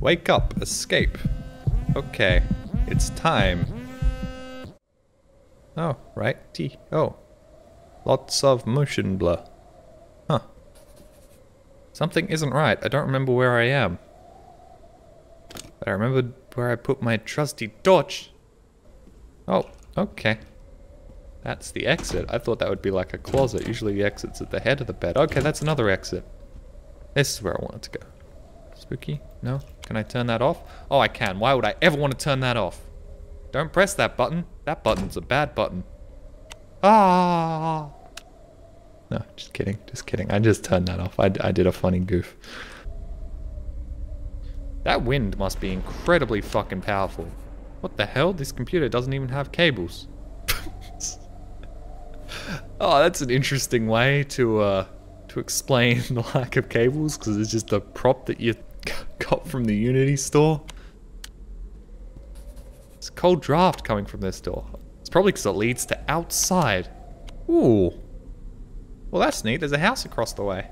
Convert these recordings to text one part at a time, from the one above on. Wake up, escape. Okay, it's time. Oh, right, T. Oh. Lots of motion blur. Huh. Something isn't right. I don't remember where I am. But I remembered where I put my trusty torch. Oh, okay. That's the exit. I thought that would be like a closet. Usually the exit's at the head of the bed. Okay, that's another exit. This is where I wanted to go. Spooky? No? Can I turn that off? Oh, I can. Why would I ever want to turn that off? Don't press that button. That button's a bad button. Ah! No, just kidding. Just kidding. I just turned that off. I did a funny goof. That wind must be incredibly fucking powerful. What the hell? This computer doesn't even have cables. Oh, that's an interesting way to explain the lack of cables, because it's just a prop that you got from the Unity store. It's a cold draft coming from this door. It's probably because it leads to outside. Ooh. Well, that's neat. There's a house across the way.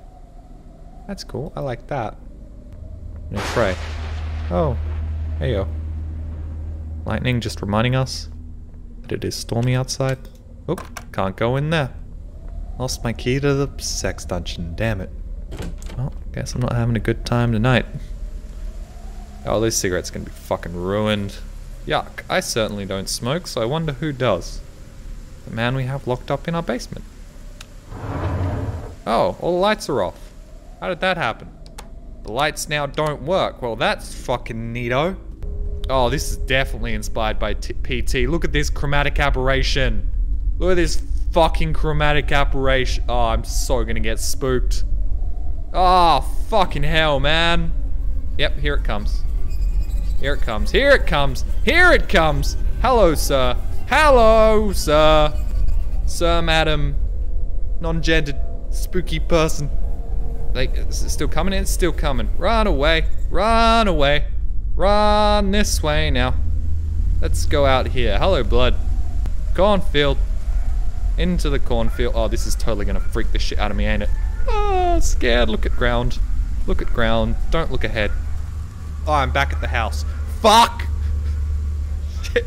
That's cool. I like that. No prey. Oh. Hey, yo. Lightning just reminding us that it is stormy outside. Oop, can't go in there. Lost my key to the sex dungeon, damn it. Well, guess I'm not having a good time tonight. Oh, this cigarette's gonna be fucking ruined. Yuck, I certainly don't smoke, so I wonder who does. The man we have locked up in our basement. Oh, all the lights are off. How did that happen? The lights now don't work. Well, that's fucking neato. Oh, this is definitely inspired by PT. Look at this chromatic aberration. Look at this fucking chromatic aberration. Oh, I'm so gonna get spooked. Oh, fucking hell, man. Yep, here it comes. Here it comes. Here it comes. Here it comes. Hello, sir. Hello, sir. Sir, madam. Non-gendered spooky person. Like, is it still coming? It's still coming. Run away. Run away. Run this way now. Let's go out here. Hello, blood. Cornfield. Into the cornfield. Oh, this is totally gonna freak the shit out of me, ain't it? Ah, oh, scared. Look at ground. Look at ground. Don't look ahead. Oh, I'm back at the house. Fuck! Shit.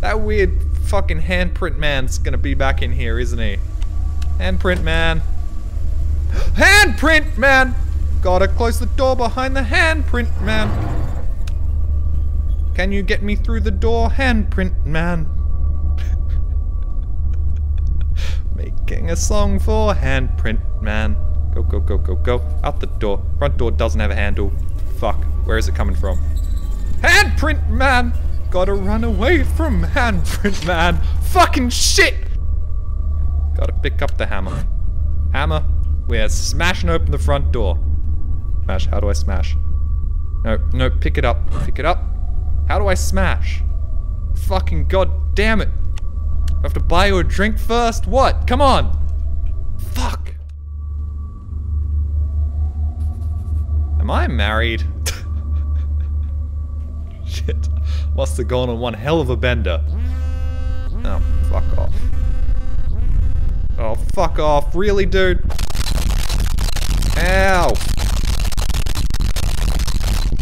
That weird fucking handprint man's gonna be back in here, isn't he? Handprint man. Handprint man! Gotta close the door behind the handprint man. Can you get me through the door, handprint man? Making a song for handprint man. Go, go, go, go, go. Out the door. Front door doesn't have a handle. Fuck. Where is it coming from? Handprint man! Gotta run away from handprint man. Fucking shit! Gotta pick up the hammer. Hammer. We're smashing open the front door. Smash. How do I smash? No, no. Pick it up. Pick it up. How do I smash? Fucking god damn it. I have to buy you a drink first? What? Come on! Fuck! Am I married? Shit. Must have gone on one hell of a bender. Oh, fuck off. Oh, fuck off. Really, dude? Ow!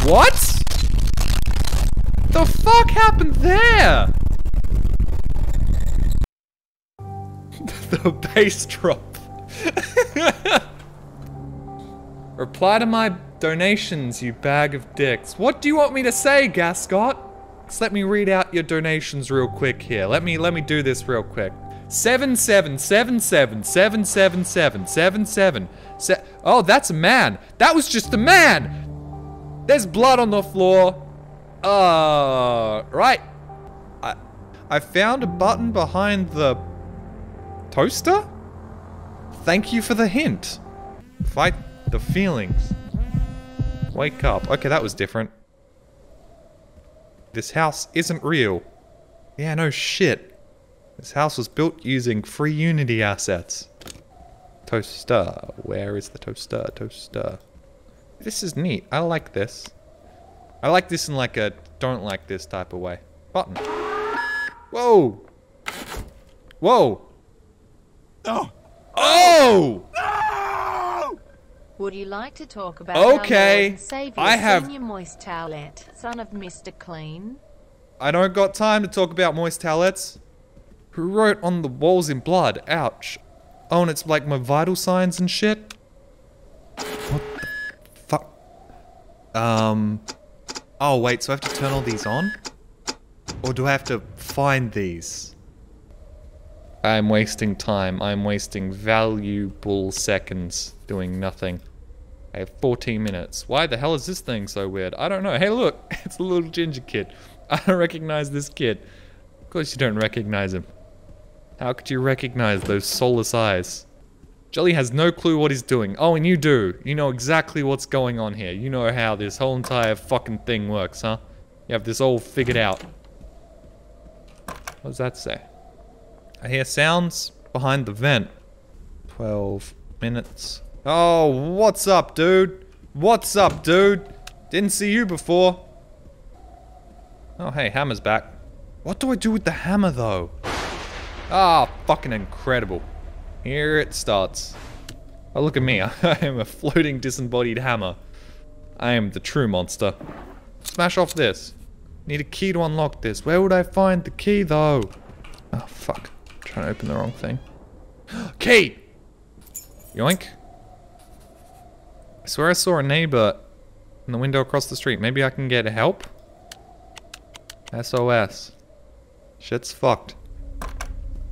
What? The fuck happened there? The bass drop. Reply to my donations, you bag of dicks. What do you want me to say, Gascot? Just let me read out your donations real quick here. Let me do this real quick. 777777777. Oh, that's a man. That was just a man. There's blood on the floor. Right. I found a button behind the toaster? Thank you for the hint. Fight the feelings. Wake up. Okay, that was different. This house isn't real. Yeah, no shit. This house was built using free Unity assets. Toaster. Where is the toaster? Toaster. This is neat. I like this. I like this in like a don't like this type of way. Button. Whoa! Whoa! Oh! Oh! No! Would you like to talk about okay, Savior, I have Senior Moist Towelette, son of Mr. Clean? I don't got time to talk about moist towelettes. Who wrote on the walls in blood? Ouch. Oh, and it's like my vital signs and shit. What the fuck? Oh, wait, so I have to turn all these on? Or do I have to find these? I'm wasting time. I'm wasting valuable seconds doing nothing. I have 14 minutes. Why the hell is this thing so weird? I don't know. Hey, look, it's a little ginger kid. I don't recognize this kid. Of course you don't recognize him. How could you recognize those soulless eyes? Jolly has no clue what he's doing. Oh, and you do. You know exactly what's going on here. You know how this whole entire fucking thing works, huh? You have this all figured out. What does that say? I hear sounds behind the vent. 12 minutes. Oh, what's up, dude? What's up, dude? Didn't see you before. Oh, hey, hammer's back. What do I do with the hammer, though? Ah, fucking incredible. Here it starts. Oh, look at me. I am a floating disembodied hammer. I am the true monster. Smash off this. Need a key to unlock this. Where would I find the key, though? Oh, fuck. I'm trying to open the wrong thing. Key! Yoink. I swear I saw a neighbor in the window across the street. Maybe I can get help? SOS. Shit's fucked.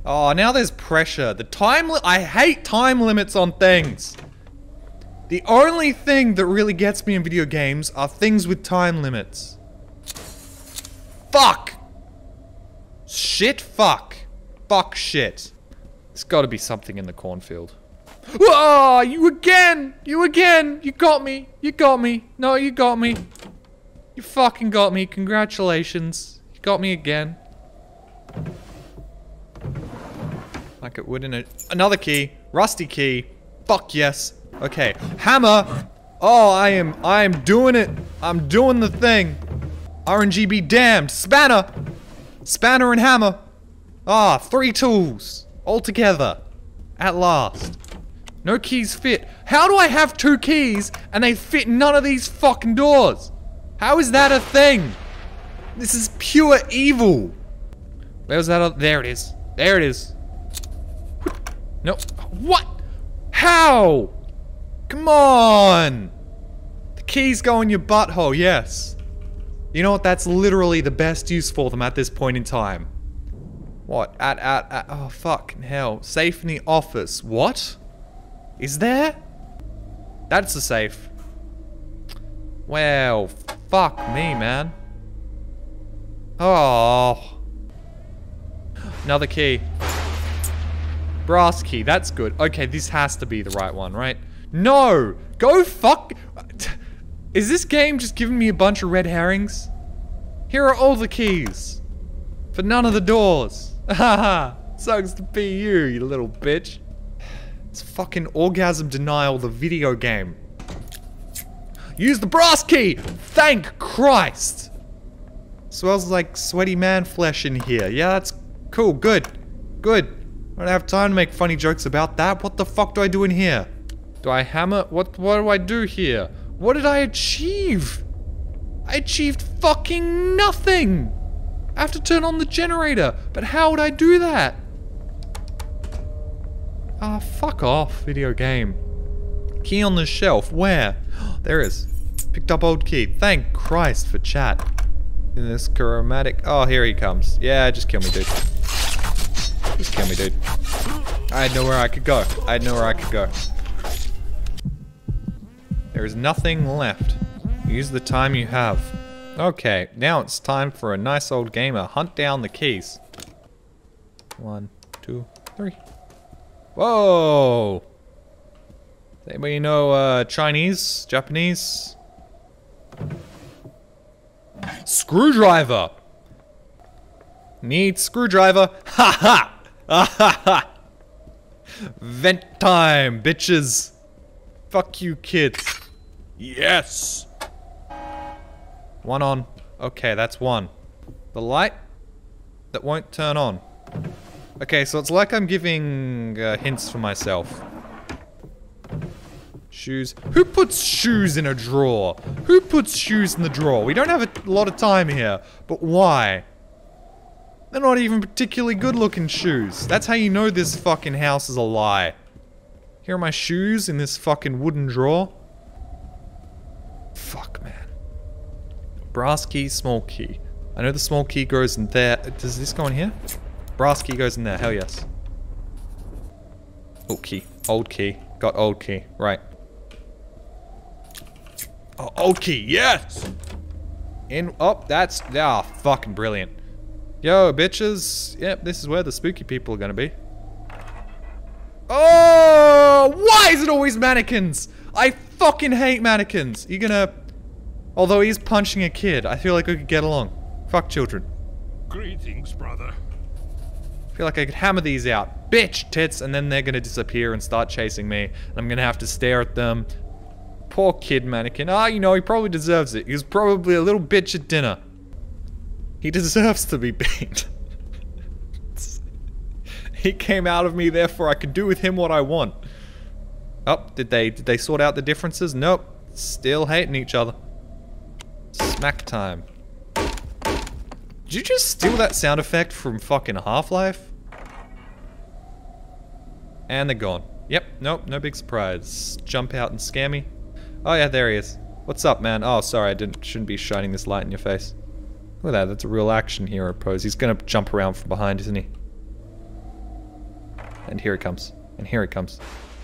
Oh, now there's pressure. The time limit. I hate time limits on things. The only thing that really gets me in video games are things with time limits. Fuck! Shit, fuck. Fuck shit. There's gotta be something in the cornfield. Oh, you again! You again! You got me! You got me! No, you got me! You fucking got me, congratulations. You got me again. Like it would in a... Another key. Rusty key. Fuck yes. Okay. Hammer! Oh, I am doing it. I'm doing the thing. RNG be damned. Spanner! Spanner and hammer. Ah, 3 tools. All together. At last. No keys fit. How do I have 2 keys and they fit none of these fucking doors? How is that a thing? This is pure evil. Where's that other? There it is. There it is. No. What? How? Come on. The keys go in your butthole, yes. You know what? That's literally the best use for them at this point in time. What? At oh, fucking hell. Safe in the office. What? Is there? That's the safe. Well, fuck me, man. Oh. Another key. Brass key, that's good. Okay, this has to be the right one, right? No! Go fuck... Is this game just giving me a bunch of red herrings? Here are all the keys. For none of the doors. Haha, sucks to be you, you little bitch. It's fucking orgasm denial, the video game. Use the brass key! Thank Christ! Smells like sweaty man flesh in here. Yeah, that's cool. Good. Good. I don't have time to make funny jokes about that. What the fuck do I do in here? Do I hammer? What do I do here? What did I achieve? I achieved fucking nothing! I have to turn on the generator. But how would I do that? Ah, fuck off, video game. Key on the shelf. Where? There it is. Picked up old key. Thank Christ for chat. In this chromatic... Oh, here he comes. Yeah, just kill me, dude. Just kill me, dude. I had nowhere I could go. I had nowhere I could go. There is nothing left. Use the time you have. Okay, now it's time for a nice old gamer. Hunt down the keys. 1, 2, 3. Whoa! Does anybody know Chinese? Japanese? Screwdriver! Need screwdriver. Ha ha! Ah ha ha! Vent time, bitches! Fuck you, kids. Yes! One on. Okay, that's one. The light that won't turn on. Okay, so it's like I'm giving hints for myself. Shoes. Who puts shoes in a drawer? Who puts shoes in the drawer? We don't have a lot of time here, but why? They're not even particularly good-looking shoes. That's how you know this fucking house is a lie. Here are my shoes in this fucking wooden drawer. Fuck, man. Brass key, small key. I know the small key goes in there. Does this go in here? Brass key goes in there. Hell yes. Oh, key. Old key. Got old key. Right. Oh, old key. Yes! In. Oh, that's. Ah, fucking brilliant. Yo, bitches. Yep, this is where the spooky people are gonna be. Oh! Why is it always mannequins? I fucking hate mannequins. You're gonna. Although he's punching a kid, I feel like we could get along. Fuck children. Greetings, brother. I feel like I could hammer these out. Bitch, tits, and then they're gonna disappear and start chasing me. And I'm gonna have to stare at them. Poor kid mannequin. Ah, you know, he probably deserves it. He was probably a little bitch at dinner. He deserves to be beat. He came out of me, therefore I could do with him what I want. Oh, did they sort out the differences? Nope. Still hating each other. Smack time. Did you just steal that sound effect from fucking Half-Life? And they're gone. Yep, nope, no big surprise. Jump out and scare me. Oh yeah, there he is. What's up, man? Oh, sorry, I shouldn't be shining this light in your face. Look at that, that's a real action hero pose. He's gonna jump around from behind, isn't he? And here he comes. And here he comes.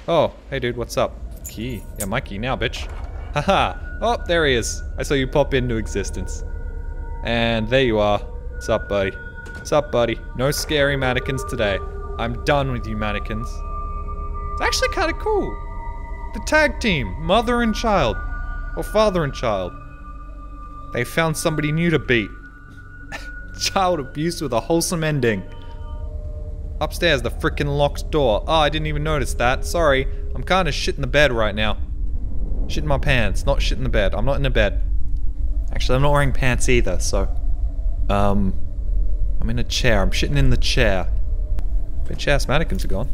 Oh, hey dude, what's up? Key. Yeah, my key now, bitch. Haha! Oh, there he is. I saw you pop into existence. And there you are. What's up, buddy? What's up, buddy? No scary mannequins today. I'm done with you mannequins. It's actually kind of cool. The tag team. Mother and child. Or father and child. They found somebody new to beat. Child abuse with a wholesome ending. Upstairs, the frickin' locked door. Oh, I didn't even notice that. Sorry. I'm kind of shitting the bed right now. Shit in my pants, not shit in the bed. I'm not in the bed. Actually, I'm not wearing pants either, so... I'm in a chair. I'm shitting in the chair. Bitch ass mannequins are gone.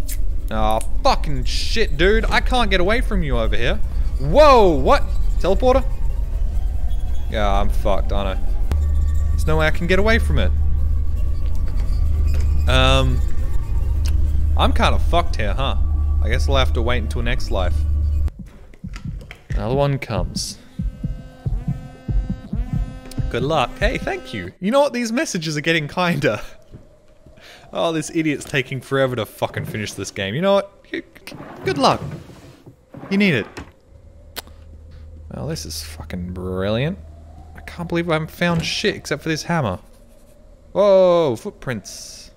Oh, fucking shit, dude. I can't get away from you over here. Whoa, what? Teleporter? Yeah, I'm fucked, aren't I? There's no way I can get away from it. I'm kind of fucked here, huh? I guess I'll have to wait until next life. Another one comes. Good luck. Hey, thank you. You know what? These messages are getting kinder. Oh, this idiot's taking forever to fucking finish this game. You know what? Good luck. You need it. Well, this is fucking brilliant. I can't believe I haven't found shit except for this hammer. Whoa, footprints.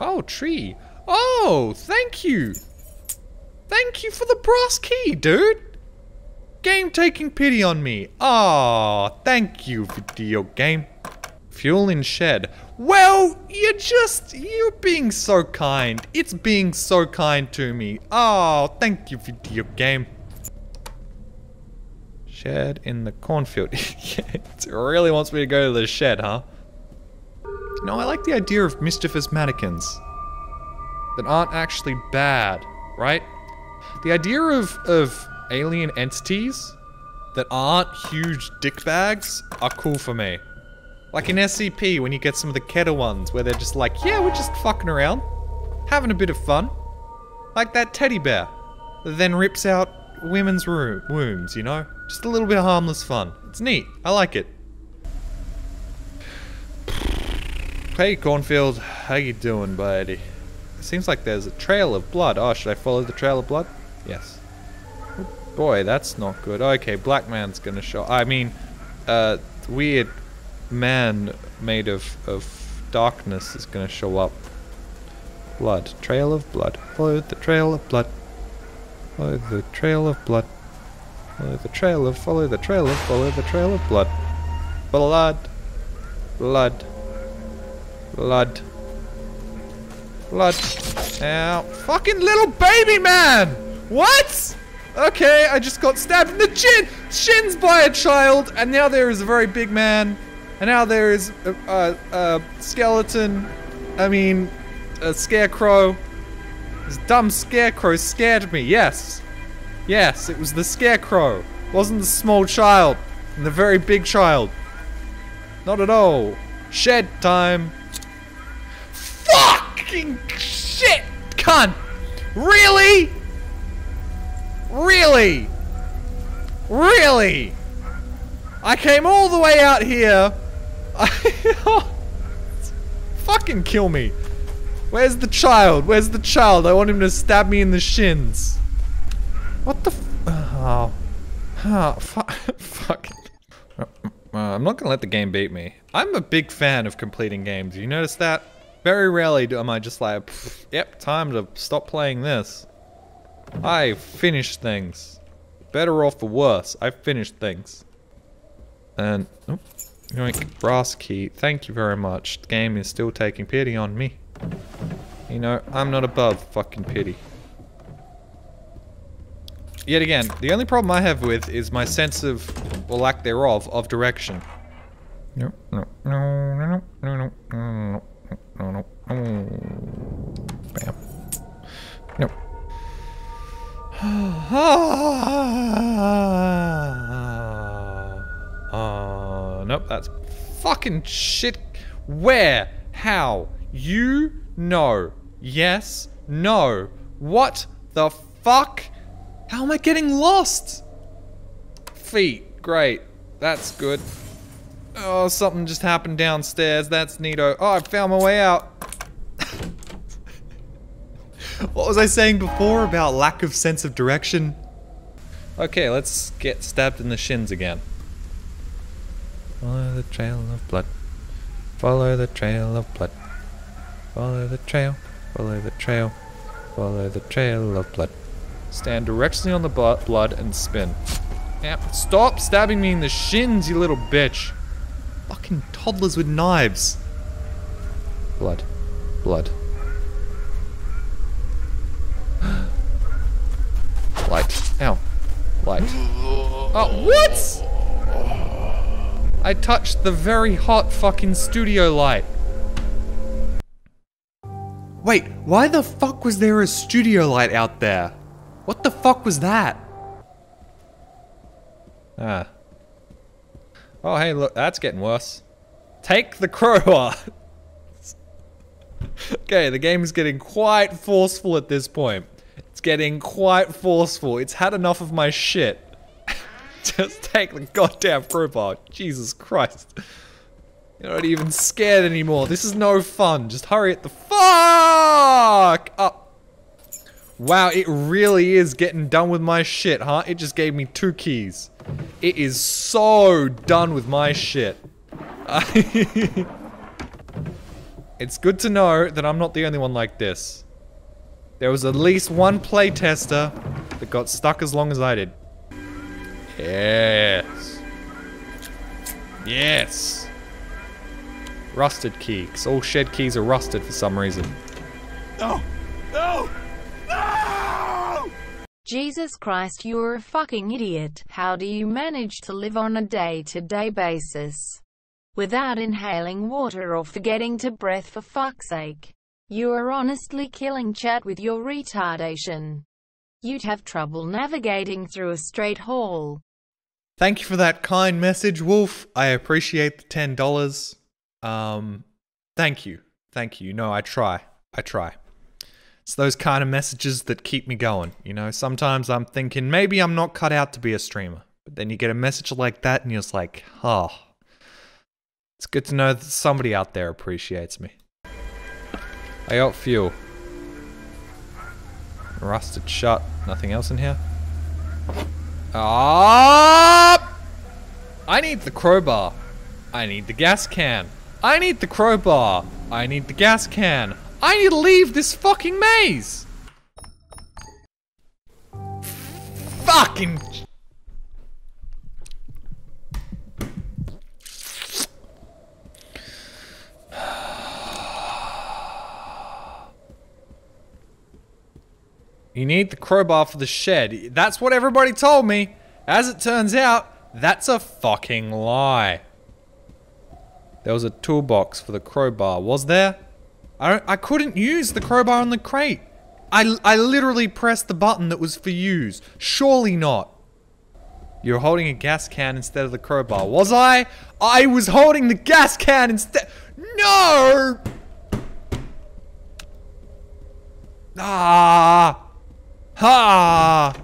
Oh, tree. Oh, thank you. Thank you for the brass key, dude. Game taking pity on me. Ah, thank you, video game. Fuel in shed. Well, you're being so kind. It's being so kind to me. Oh, thank you, video game. Shed in the cornfield. It really wants me to go to the shed, huh? No, I like the idea of mischievous mannequins that aren't actually bad, right? The idea of alien entities that aren't huge dickbags are cool for me. Like in SCP when you get some of the Keter ones where they're just like, yeah, we're just fucking around, having a bit of fun. Like that teddy bear that then rips out women's wombs, you know? Just a little bit of harmless fun. It's neat. I like it. Hey, Cornfield. How you doing, buddy? It seems like there's a trail of blood. Oh, should I follow the trail of blood? Yes. Boy, that's not good. Okay, black man's gonna show. I mean, weird man made of darkness is gonna show up. Blood. Trail of blood. Follow the trail of blood. Follow the trail of blood. Follow the trail of, follow the trail of, follow the trail of blood. Blood. Blood. Blood. Blood. Ow. Fucking little baby man! What?! Okay, I just got stabbed in the shins by a child, and now there is a very big man, and now there is a skeleton, I mean, a scarecrow. This dumb scarecrow scared me, yes. Yes, it was the scarecrow. It wasn't the small child and the very big child. Not at all. Shed time. Fucking shit, cunt. Really? Really? Really? I came all the way out here. Fucking kill me. Where's the child? Where's the child? I want him to stab me in the shins. What the f- oh. Oh, fuck. I'm not gonna let the game beat me. I'm a big fan of completing games. You notice that? Very rarely am I just like, yep, time to stop playing this. I finish things. Better off or worse, I finish things. And, oh, yoink, brass key. Thank you very much. The game is still taking pity on me. You know, I'm not above fucking pity. Yet again, the only problem I have with is my sense of, or lack thereof, of direction. No. Nope, that's fucking shit. Where? How? You know. Yes. No. What the fuck? How am I getting lost? Feet. Great. That's good. Oh, something just happened downstairs. That's neato. Oh, I found my way out. What was I saying before about lack of sense of direction? Okay, let's get stabbed in the shins again. Follow the trail of blood. Follow the trail of blood. Follow the trail. Follow the trail. Follow the trail of blood. Stand directly on the blood and spin. Yep. Stop stabbing me in the shins, you little bitch. Fucking toddlers with knives. Blood. Blood. Light. Ow. Light. Oh, what? I touched the very hot fucking studio light. Wait, why the fuck was there a studio light out there? What the fuck was that? Ah. Oh, hey, look, that's getting worse. Take the crowbar. Okay, the game is getting quite forceful at this point. It's getting quite forceful. It's had enough of my shit. Just take the goddamn crowbar. Jesus Christ. You're not even scared anymore. This is no fun. Just hurry it the fuck up. Wow, it really is getting done with my shit, huh? It just gave me 2 keys. It is so done with my shit. It's good to know that I'm not the only one like this. There was at least one playtester that got stuck as long as I did. Yes. Yes. Rusted key, because all shed keys are rusted for some reason. No. No. Jesus Christ, you're a fucking idiot. How do you manage to live on a day-to-day basis without inhaling water or forgetting to breathe, for fuck's sake? You are honestly killing chat with your retardation. You'd have trouble navigating through a straight hall. Thank you for that kind message, Wolf. I appreciate the $10. Thank you. Thank you. No, I try. I try. It's those kind of messages that keep me going, you know? Sometimes I'm thinking, maybe I'm not cut out to be a streamer. But then you get a message like that and you're just like, oh. It's good to know that somebody out there appreciates me. I got fuel. Rusted shut. Nothing else in here? Ah! I need the crowbar. I need the gas can. I need the crowbar. I need the gas can. I need to leave this fucking maze! Fucking... You need the crowbar for the shed. That's what everybody told me. As it turns out, that's a fucking lie. There was a toolbox for the crowbar, was there? I couldn't use the crowbar on the crate. I literally pressed the button that was for use. Surely not. You're holding a gas can instead of the crowbar. Was I? I was holding the gas can instead. No! Ah! Ha!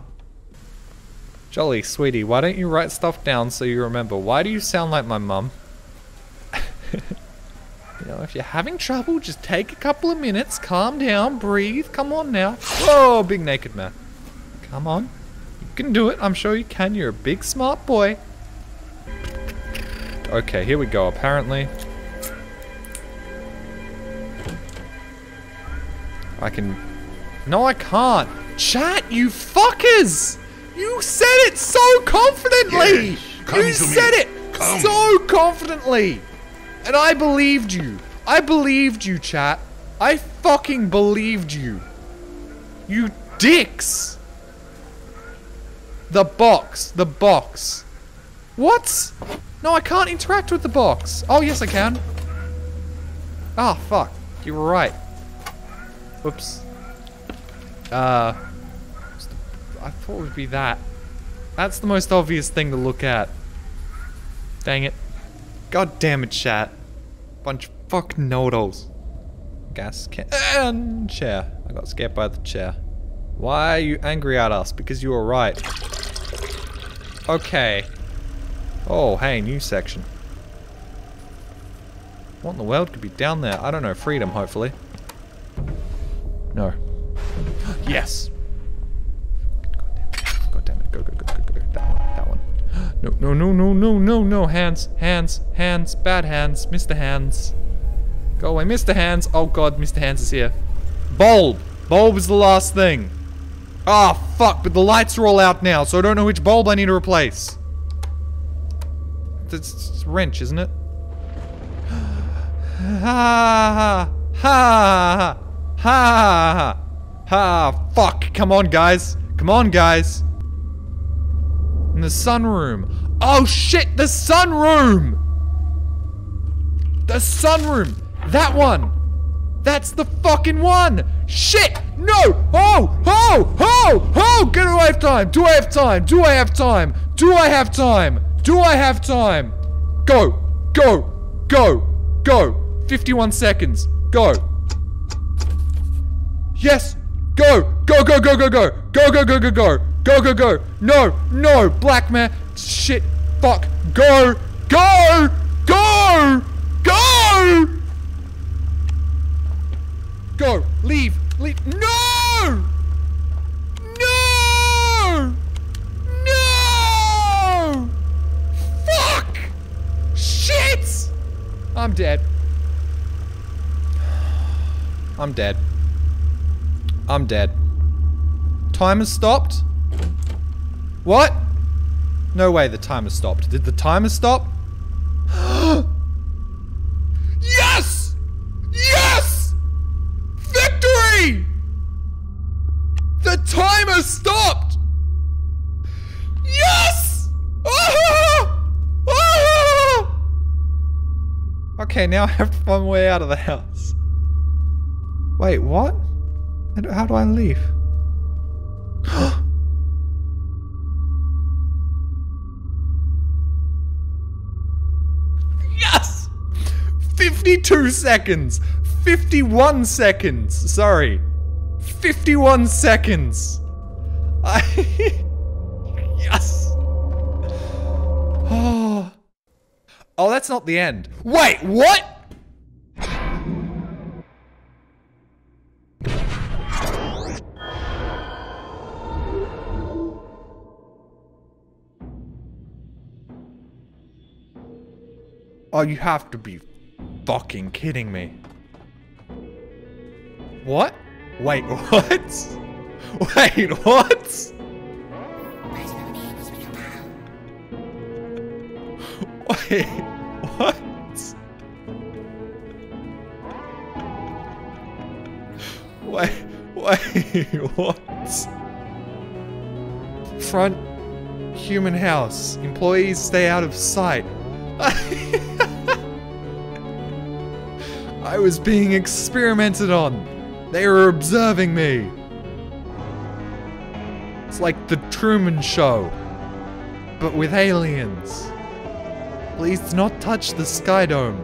Jolly, sweetie, why don't you write stuff down so you remember? Why do you sound like my mum? You know, if you're having trouble, just take a couple of minutes, calm down, breathe, come on now. Whoa, big naked man. Come on. You can do it, I'm sure you can, you're a big smart boy. Okay, here we go, apparently. I can... No, I can't. Chat, you fuckers! You said it so confidently! Yes, you said it so confidently! And I believed you. I believed you, chat. I fucking believed you. You dicks. The box. The box. What? No, I can't interact with the box. Oh, yes, I can. Ah, oh, fuck. You were right. Whoops. I thought it would be that. That's the most obvious thing to look at. Dang it. God damn it, chat. Bunch of fucking noodles. Gas can and chair. I got scared by the chair. Why are you angry at us? Because you were right. Okay. Oh, hey, new section. What in the world could be down there? I don't know. Freedom, hopefully. No. Yes. No, no, no, no, no, no, hands, hands, hands, bad hands, Mr. Hands. Go away, Mr. Hands. Oh god, Mr. Hands is here. Bulb. Bulb is the last thing. Ah, fuck, but the lights are all out now, so I don't know which bulb I need to replace. It's wrench, isn't it? Ha, ha, ha, ha, ha, ha, fuck, come on, guys. Come on, guys. In the sunroom. Oh shit, the sunroom! The sunroom! That one! That's the fucking one! Shit! No! Oh! Oh! Oh! Oh! Get away from time! Do I have time? Do I have time? Do I have time? Do I have time? Go! Go! Go! Go! 51 seconds. Go! Yes! Go! Go! Go! Go! Go! Go! Go! Go! Go! Go! Go! Go, go, go. No, no, black man. Shit, fuck. Go, go, go, go. Go, leave, leave. No! No! No! Fuck! Shit! I'm dead. I'm dead. I'm dead. Time has stopped. What? No way the timer stopped. Did the timer stop? Yes! Yes! Victory! The timer stopped! Yes! Okay, now I have to find my way out of the house. Wait, what? How do I leave? Yes! 52 seconds! 51 seconds! Sorry. 51 seconds! Yes! Oh. Oh, that's not the end. Wait, what?! Oh, you have to be fucking kidding me. What? Wait, what? Wait, what? Wait, what? Wait, wait, what? Front human house. Employees stay out of sight. I was being experimented on. They were observing me. It's like The Truman Show, but with aliens. Please not touch the Sky Dome.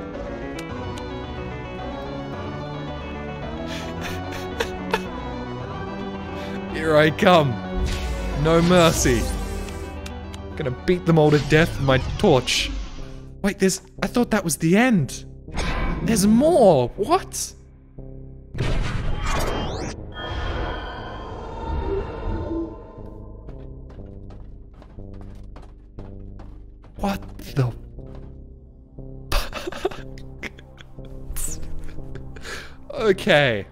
Here I come. No mercy. I'm gonna beat them all to death with my torch. Wait, I thought that was the end. There's more. What? What the fuck? Okay.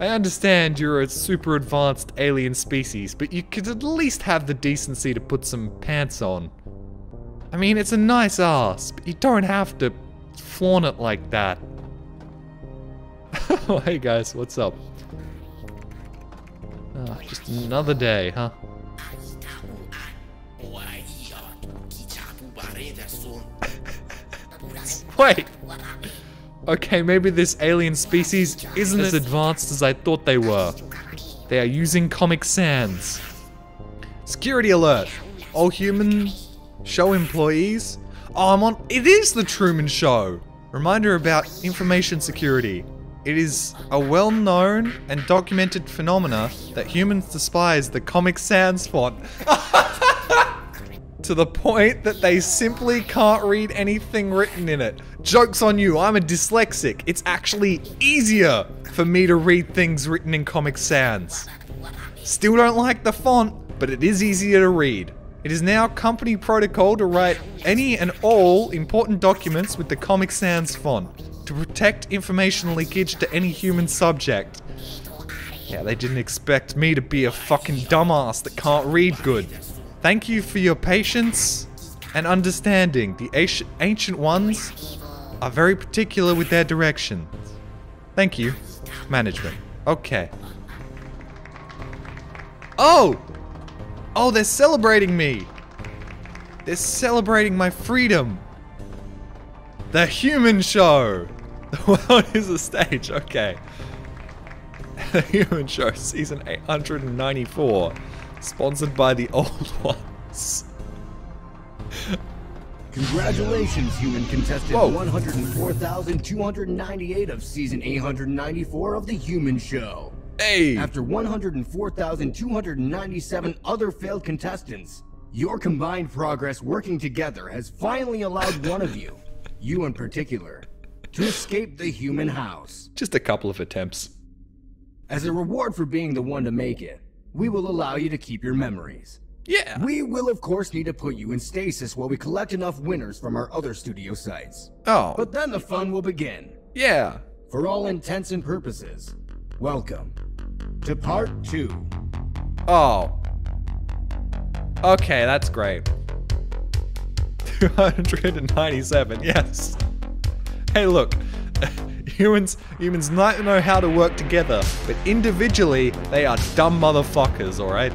I understand you're a super advanced alien species, but you could at least have the decency to put some pants on. I mean, it's a nice ass, but you don't have to flaunt it like that. Oh, hey guys, what's up? Oh, just another day, huh? Wait! Okay, maybe this alien species isn't as advanced as I thought they were. They are using comic sans. Security alert! All human show employees. Oh, I'm on. It is The Truman Show! Reminder about information security. It is a well-known and documented phenomena that humans despise the Comic Sans font. To the point that they simply can't read anything written in it. Joke's on you, I'm a dyslexic. It's actually easier for me to read things written in Comic Sans. Still don't like the font, but it is easier to read. It is now company protocol to write any and all important documents with the Comic Sans font. To protect information leakage to any human subject. Yeah, they didn't expect me to be a fucking dumbass that can't read good. Thank you for your patience and understanding. The ancient ones are very particular with their directions. Thank you, management. Okay. Oh! Oh, they're celebrating me! They're celebrating my freedom! The Human Show! The world is a stage, okay. The Human Show, season 894. Sponsored by the old ones. Congratulations, human contestant 104,298 of season 894 of The Human Show. Hey! After 104,297 other failed contestants, your combined progress working together has finally allowed one of you, you in particular, to escape the human house. Just a couple of attempts. As a reward for being the one to make it, we will allow you to keep your memories. Yeah. We will, of course, need to put you in stasis while we collect enough winners from our other studio sites. Oh. But then the fun will begin. Yeah. For all intents and purposes, welcome to part 2. Oh. Okay, that's great. 297, yes. Hey, look. Humans not know how to work together, but individually, they are dumb motherfuckers, alright?